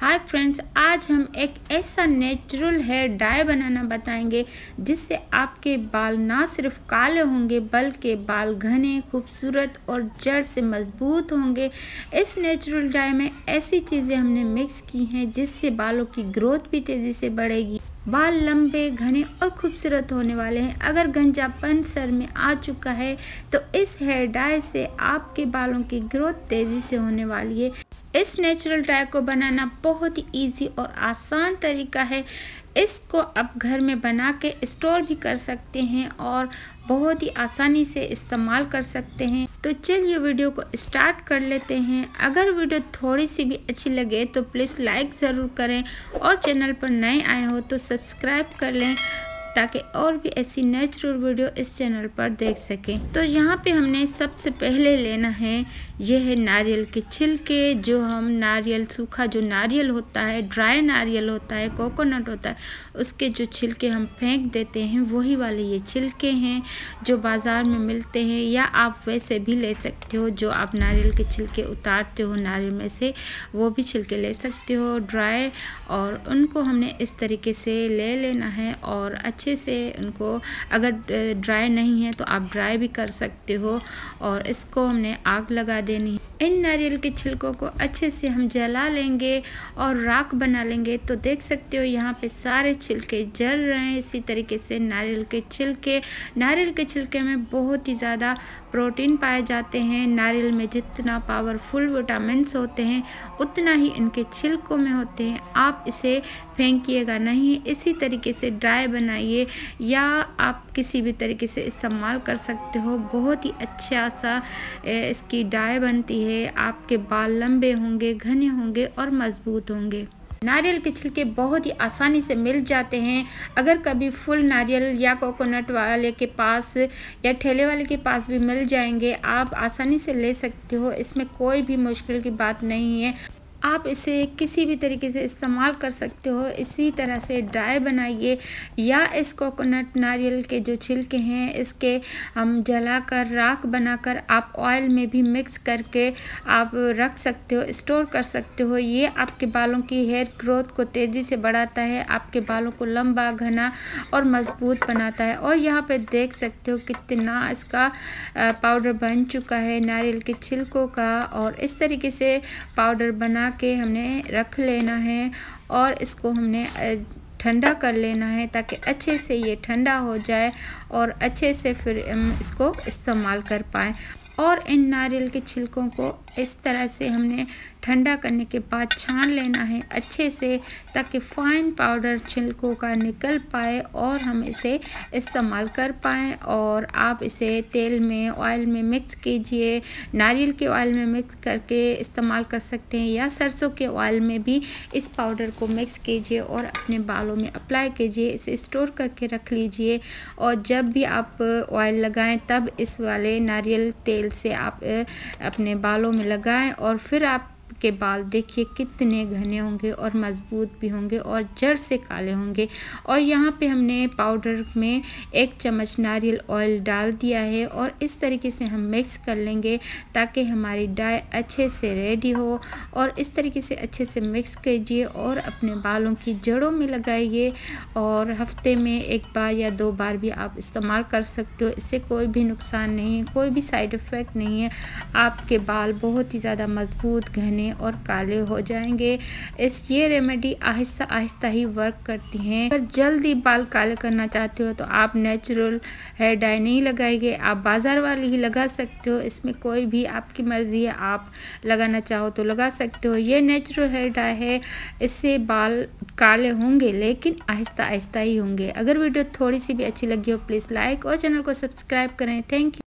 Hi friends, आज हम एक ऐसा नेचुरल हेयर डाई बनाना बताएंगे जिससे आपके बाल ना सिर्फ काले होंगे बल्कि बाल घने, खूबसूरत और जड़ से मजबूत होंगे। इस नेचुरल डाई में ऐसी चीज़ें हमने मिक्स की हैं जिससे बालों की ग्रोथ भी तेज़ी से बढ़ेगी। बाल लंबे, घने और खूबसूरत होने वाले हैं। अगर गंजापन सर में आ चुका है तो इस हेयर डाई से आपके बालों की ग्रोथ तेज़ी से होने वाली है। इस नेचुरल डाई को बनाना बहुत ही ईजी और आसान तरीका है। इसको आप घर में बना के स्टोर भी कर सकते हैं और बहुत ही आसानी से इस्तेमाल कर सकते हैं। तो चलिए वीडियो को स्टार्ट कर लेते हैं। अगर वीडियो थोड़ी सी भी अच्छी लगे तो प्लीज़ लाइक ज़रूर करें और चैनल पर नए आए हो तो सब्सक्राइब कर लें ताकि और भी ऐसी नेचुरल वीडियो इस चैनल पर देख सकें। तो यहाँ पे हमने सबसे पहले लेना है, यह है नारियल के छिलके। जो हम नारियल, सूखा जो नारियल होता है, ड्राई नारियल होता है, कोकोनट होता है, उसके जो छिलके हम फेंक देते हैं वही वाले ये छिलके हैं जो बाज़ार में मिलते हैं, या आप वैसे भी ले सकते हो। जो आप नारियल के छिलके उतारते हो नारियल में से, वो भी छिलके ले सकते हो ड्राई, और उनको हमने इस तरीके से ले लेना है और अच्छे से उनको, अगर ड्राई नहीं है तो आप ड्राई भी कर सकते हो, और इसको हमने आग लगा देनी है। इन नारियल के छिलकों को अच्छे से हम जला लेंगे और राख बना लेंगे। तो देख सकते हो यहाँ पे सारे छिलके जल रहे हैं। इसी तरीके से नारियल के छिलके, नारियल के छिलके में बहुत ही ज़्यादा प्रोटीन पाए जाते हैं। नारियल में जितना पावरफुल विटामिन होते हैं उतना ही इनके छिलकों में होते हैं। आप इसे फेंकिएगा नहीं, इसी तरीके से ड्राई बनाइए या आप किसी भी तरीके से इस्तेमाल कर सकते हो। बहुत ही अच्छा सा इसकी डाई बनती है। आपके बाल लंबे होंगे, घने होंगे और मजबूत होंगे। नारियल के छिलके बहुत ही आसानी से मिल जाते हैं। अगर कभी फुल नारियल या कोकोनट वाले के पास या ठेले वाले के पास भी मिल जाएंगे, आप आसानी से ले सकते हो। इसमें कोई भी मुश्किल की बात नहीं है। आप इसे किसी भी तरीके से इस्तेमाल कर सकते हो। इसी तरह से डाई बनाइए, या इस कोकोनट नारियल के जो छिलके हैं इसके हम जलाकर राख बनाकर आप ऑयल में भी मिक्स करके आप रख सकते हो, स्टोर कर सकते हो। ये आपके बालों की हेयर ग्रोथ को तेज़ी से बढ़ाता है, आपके बालों को लंबा, घना और मजबूत बनाता है। और यहाँ पे देख सकते हो कितना इसका पाउडर बन चुका है नारियल के छिलकों का। और इस तरीके से पाउडर बना के हमने रख लेना है और इसको हमने ठंडा कर लेना है ताकि अच्छे से ये ठंडा हो जाए और अच्छे से फिर हम इसको इस्तेमाल कर पाएँ। और इन नारियल के छिलकों को इस तरह से हमने ठंडा करने के बाद छान लेना है अच्छे से ताकि फाइन पाउडर छिलकों का निकल पाए और हम इसे इस्तेमाल कर पाएँ। और आप इसे तेल में, ऑयल में मिक्स कीजिए। नारियल के ऑयल में मिक्स करके इस्तेमाल कर सकते हैं, या सरसों के ऑयल में भी इस पाउडर को मिक्स कीजिए और अपने बालों में अप्लाई कीजिए। इसे स्टोर करके रख लीजिए और जब भी आप ऑयल लगाएँ तब इस वाले नारियल तेल से आप अपने बालों में लगाएँ, और फिर आप के बाल देखिए कितने घने होंगे और मजबूत भी होंगे और जड़ से काले होंगे। और यहाँ पे हमने पाउडर में 1 चम्मच नारियल ऑयल डाल दिया है और इस तरीके से हम मिक्स कर लेंगे ताकि हमारी डाई अच्छे से रेडी हो। और इस तरीके से अच्छे से मिक्स कीजिए और अपने बालों की जड़ों में लगाइए, और हफ्ते में 1 बार या 2 बार भी आप इस्तेमाल कर सकते हो। इससे कोई भी नुकसान नहीं है, कोई भी साइड इफ़ेक्ट नहीं है। आपके बाल बहुत ही ज़्यादा मजबूत, घने और काले हो जाएंगे। ये रेमेडी आहिस्ता आहिस्ता ही वर्क करती हैं। अगर जल्दी बाल काले करना चाहते हो तो आप नेचुरल हेयर डाई नहीं लगाइए, आप बाज़ार वाली ही लगा सकते हो। इसमें कोई भी आपकी मर्ज़ी है, आप लगाना चाहो तो लगा सकते हो। ये नेचुरल हेयर डाई है, इससे बाल काले होंगे लेकिन आहिस्ता आहिस्ता ही होंगे। अगर वीडियो थोड़ी सी भी अच्छी लगी हो प्लीज़ लाइक और चैनल को सब्सक्राइब करें। Thank you.